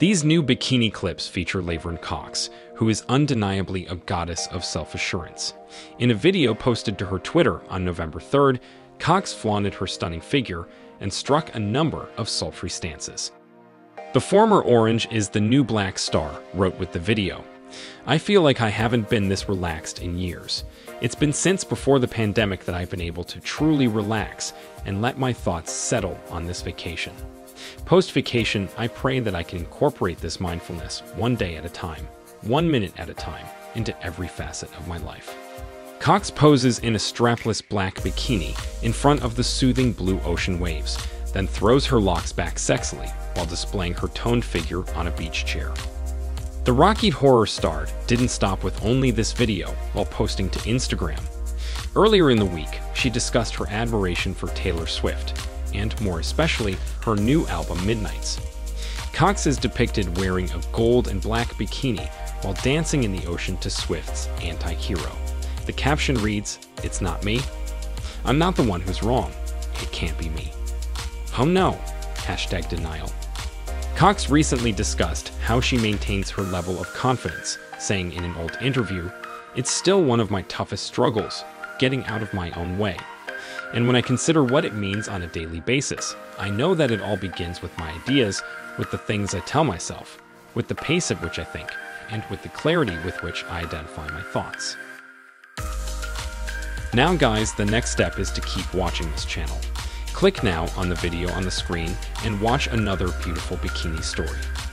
These new bikini clips feature Laverne Cox, who is undeniably a goddess of self-assurance. In a video posted to her Twitter on November 3rd, Cox flaunted her stunning figure and struck a number of sultry stances. The former Orange Is the New Black star wrote with the video, "I feel like I haven't been this relaxed in years. It's been since before the pandemic that I've been able to truly relax and let my thoughts settle on this vacation. Post-vacation, I pray that I can incorporate this mindfulness one day at a time, 1 minute at a time, into every facet of my life." Cox poses in a strapless black bikini in front of the soothing blue ocean waves, then throws her locks back sexily while displaying her toned figure on a beach chair. The Rocky Horror star didn't stop with only this video while posting to Instagram. Earlier in the week, she discussed her admiration for Taylor Swift, and more especially, her new album Midnights. Cox is depicted wearing a gold and black bikini while dancing in the ocean to Swift's Anti-Hero. The caption reads, "It's not me. I'm not the one who's wrong. It can't be me. Oh no, #denial. Cox recently discussed how she maintains her level of confidence, saying in an old interview, "It's still one of my toughest struggles, getting out of my own way. And when I consider what it means on a daily basis, I know that it all begins with my ideas, with the things I tell myself, with the pace at which I think, and with the clarity with which I identify my thoughts." Now guys, the next step is to keep watching this channel. Click now on the video on the screen and watch another beautiful bikini story.